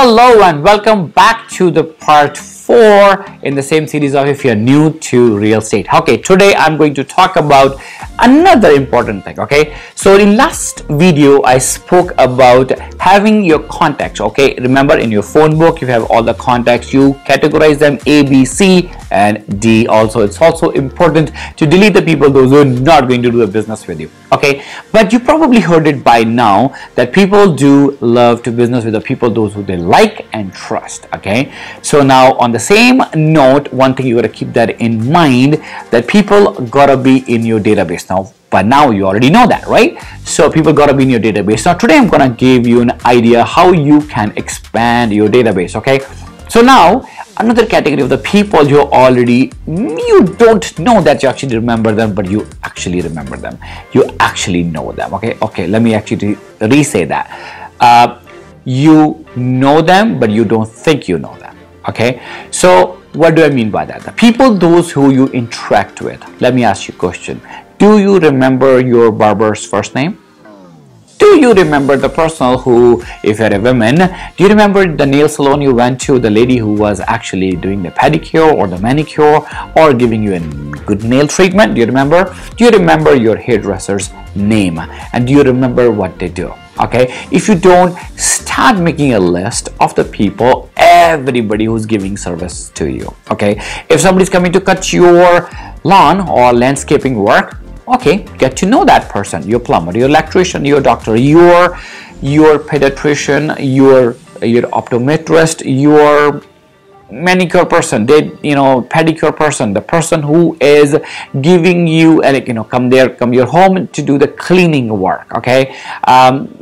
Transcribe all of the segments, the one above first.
Hello and welcome back to the part 4 in the same series of if you're new to real estate. Okay, today I'm going to talk about another important thing. Okay, so in last video I spoke about having your contacts. Okay, remember in your phone book you have all the contacts, you categorize them A, B, C and D. Also, it's also important to delete the people those who are not going to do the business with you. Okay, but you probably heard it by now that people do love to business with the people those who they like and trust. Okay, so now on the same note, one thing you got to keep that in mind, that people gotta be in your database. Now by now you already know that, right? So people gotta be in your database. Now today I'm gonna give you an idea how you can expand your database. Okay, so now another category of the people you don't know that you actually remember them, but you actually remember them, you actually know them. Okay, let me actually re-say that. You know them, but you don't think you know them. Okay, so what do I mean by that? The people those who you interact with. Let me ask you a question. Do you remember your barber's first name? Do you remember the person who, if you're a woman, do you remember the nail salon you went to, the lady who was actually doing the pedicure or the manicure or giving you a good nail treatment? Do you remember? Do you remember your hairdresser's name? And do you remember what they do? Okay, if you don't, start making a list of the people, everybody who's giving service to you. Okay, if somebody's coming to cut your lawn or landscaping work, okay, get to know that person, your plumber, your electrician, your doctor, your pediatrician, your optometrist, your manicure person, pedicure person, the person who is giving you, come your home to do the cleaning work. Okay,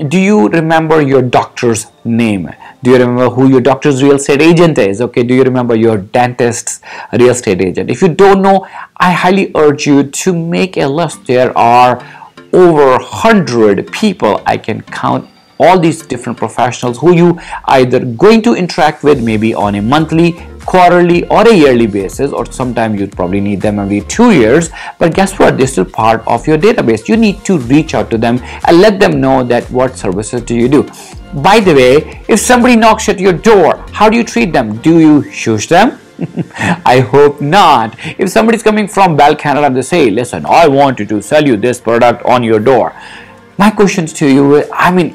do you remember your doctor's name? Do you remember who your doctor's real estate agent is? Okay, do you remember your dentist's real estate agent? If you don't know, I highly urge you to make a list. There are over 100 people I can count, all these different professionals who you either going to interact with, maybe on a monthly, quarterly or a yearly basis, or sometime you'd probably need them every 2 years. But guess what, they're still part of your database. You need to reach out to them and let them know that what services do you do. By the way, if somebody knocks at your door, how do you treat them? Do you shush them? I hope not. If somebody's coming from Bell Canada and they say, listen, I wanted to sell you this product on your door, my questions to you,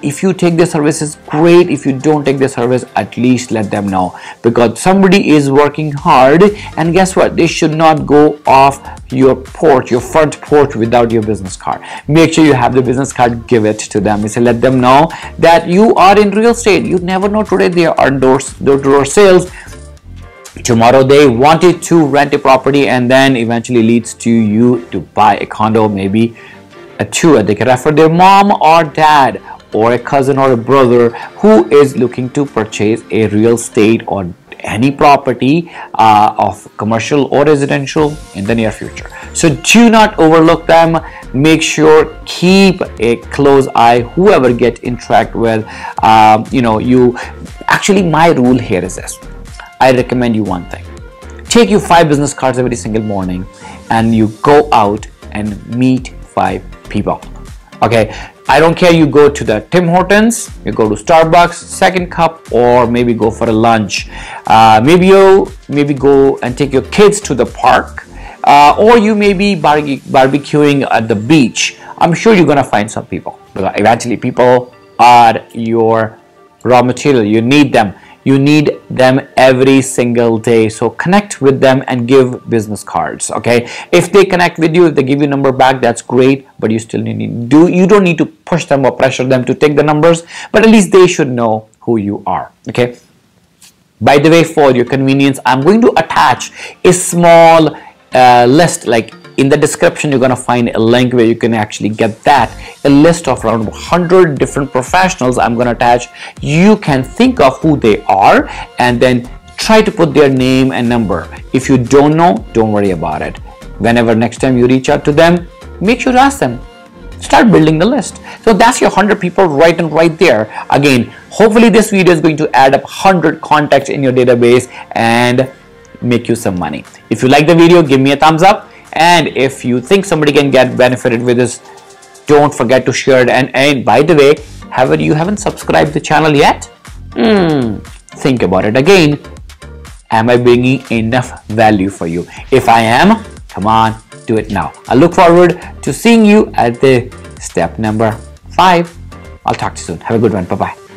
if you take the services, great. If you don't take the service, at least let them know, because somebody is working hard, and guess what, they should not go off your front porch without your business card. Make sure you have the business card, give it to them. You say, let them know that you are in real estate. You never know, today they are door-to-door sales, tomorrow they wanted to rent a property, and then eventually leads to you to buy a condo, maybe a tour. They can refer their mom or dad or a cousin or a brother who is looking to purchase a real estate or any property of commercial or residential in the near future. So do not overlook them. Make sure, keep a close eye whoever get interact with. My rule here is this. I recommend you one thing. Take you 5 business cards every single morning and you go out and meet 5 people. Okay, I don't care, you go to the Tim Hortons, you go to Starbucks, second cup, or maybe go for a lunch, maybe go and take your kids to the park, or you may be barbecuing at the beach. I'm sure you're gonna find some people, because eventually people are your raw material. You need them every single day. So connect with them and give business cards. Okay, if they connect with you, if they give you a number back, that's great, but you still you don't need to push them or pressure them to take the numbers, but at least they should know who you are. Okay, by the way, for your convenience, I'm going to attach a small list. Like in the description, you're going to find a link where you can actually get that, a list of around 100 different professionals I'm going to attach. You can think of who they are and then try to put their name and number. If you don't know, don't worry about it. Whenever next time you reach out to them, make sure to ask them. Start building the list. So that's your 100 people right there. Again, hopefully this video is going to add up 100 contacts in your database and make you some money. If you like the video, give me a thumbs up. And if you think somebody can get benefited with this, don't forget to share it. And by the way, you haven't subscribed to the channel yet? think about it again. Am I bringing enough value for you? If I am, come on, do it now. I look forward to seeing you at the step number 5. I'll talk to you soon. Have a good one. Bye-bye.